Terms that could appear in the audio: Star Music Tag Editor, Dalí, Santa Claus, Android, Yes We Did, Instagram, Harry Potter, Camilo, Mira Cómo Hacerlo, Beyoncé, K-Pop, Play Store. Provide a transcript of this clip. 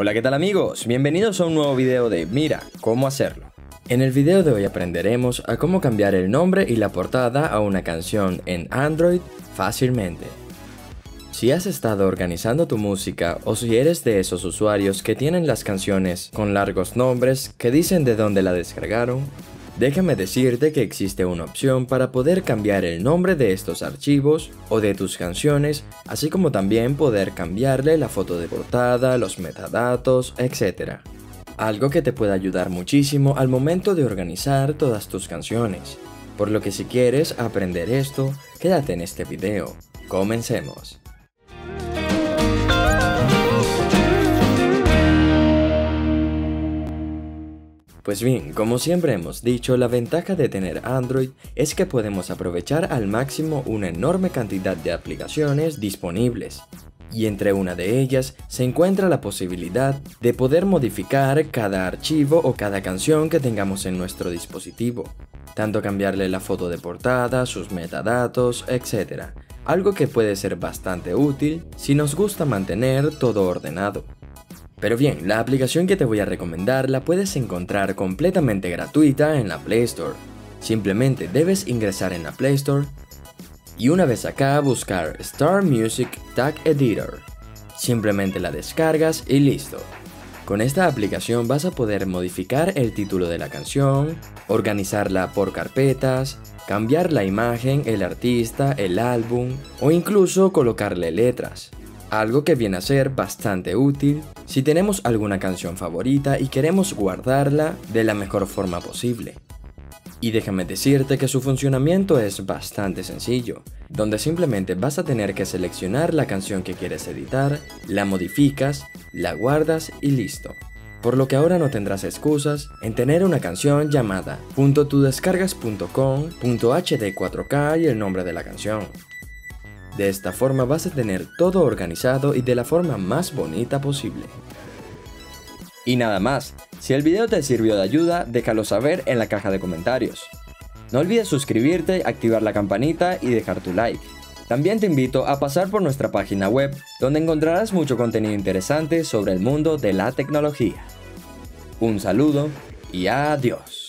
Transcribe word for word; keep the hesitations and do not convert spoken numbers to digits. Hola, ¿qué tal amigos? Bienvenidos a un nuevo video de Mira Cómo Hacerlo. En el video de hoy aprenderemos a cómo cambiar el nombre y la portada a una canción en Android fácilmente. Si has estado organizando tu música o si eres de esos usuarios que tienen las canciones con largos nombres que dicen de dónde la descargaron, déjame decirte que existe una opción para poder cambiar el nombre de estos archivos o de tus canciones, así como también poder cambiarle la foto de portada, los metadatos, etcétera. Algo que te puede ayudar muchísimo al momento de organizar todas tus canciones. Por lo que si quieres aprender esto, quédate en este video. Comencemos. Pues bien, como siempre hemos dicho, la ventaja de tener Android es que podemos aprovechar al máximo una enorme cantidad de aplicaciones disponibles. Y entre una de ellas se encuentra la posibilidad de poder modificar cada archivo o cada canción que tengamos en nuestro dispositivo. Tanto cambiarle la foto de portada, sus metadatos, etcétera. Algo que puede ser bastante útil si nos gusta mantener todo ordenado. Pero bien, la aplicación que te voy a recomendar la puedes encontrar completamente gratuita en la Play Store. Simplemente debes ingresar en la Play Store y una vez acá buscar Star Music Tag Editor. Simplemente la descargas y listo. Con esta aplicación vas a poder modificar el título de la canción, organizarla por carpetas, cambiar la imagen, el artista, el álbum o incluso colocarle letras. Algo que viene a ser bastante útil si tenemos alguna canción favorita y queremos guardarla de la mejor forma posible. Y déjame decirte que su funcionamiento es bastante sencillo, donde simplemente vas a tener que seleccionar la canción que quieres editar, la modificas, la guardas y listo. Por lo que ahora no tendrás excusas en tener una canción llamada punto tu descargas punto com punto h d cuatro k y el nombre de la canción. De esta forma vas a tener todo organizado y de la forma más bonita posible. Y nada más, si el video te sirvió de ayuda, déjalo saber en la caja de comentarios. No olvides suscribirte, activar la campanita y dejar tu like. También te invito a pasar por nuestra página web, donde encontrarás mucho contenido interesante sobre el mundo de la tecnología. Un saludo y adiós.